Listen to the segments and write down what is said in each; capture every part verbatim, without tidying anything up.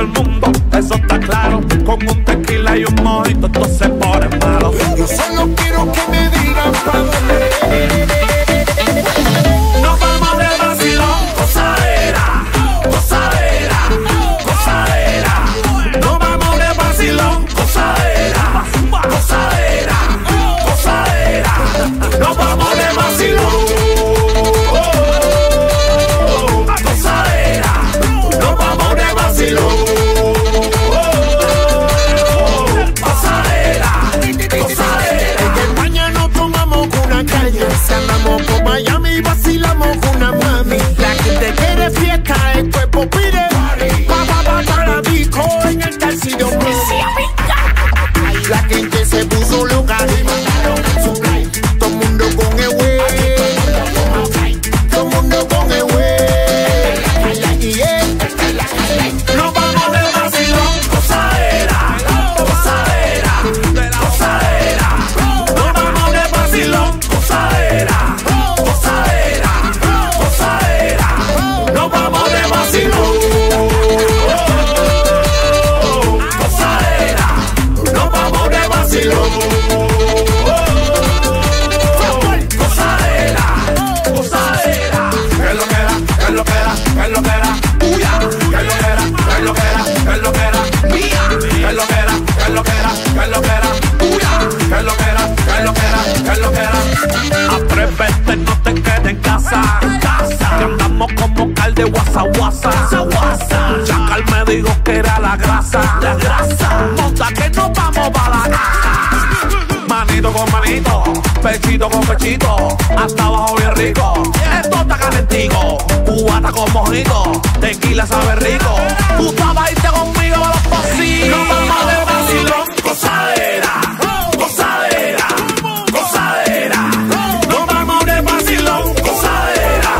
todo el mundo, eso está claro. Con un tequila y un mojito esto se pone malo. Yo solo quiero que me digan pa' dónde. Nos vamos de vacilón, gozadera, gozadera, gozadera. Nos vamos de vacilón, gozadera, gozadera, gozadera. Nos vamos de vacilón. Chacal me dijo que era la grasa, la grasa. Monta que nos vamos pa' la casa. Manito con manito, pechito con pechito, hasta abajo bien rico. Esto está calentico, cubata con mojito, tequila sabe rico. Tú sabes irte conmigo a los pasillos. Nos vamos de vacilón, gozadera, gozadera, gozadera. Nos vamos de vacilón, gozadera.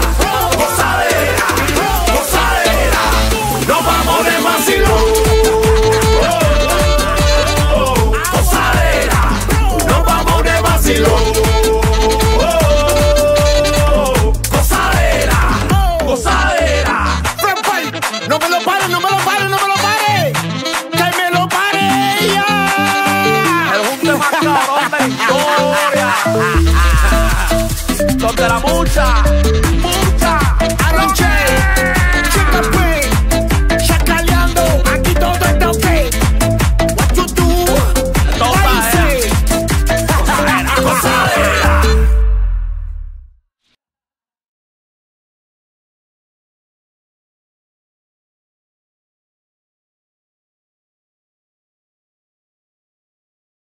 ¡Donde la mucha!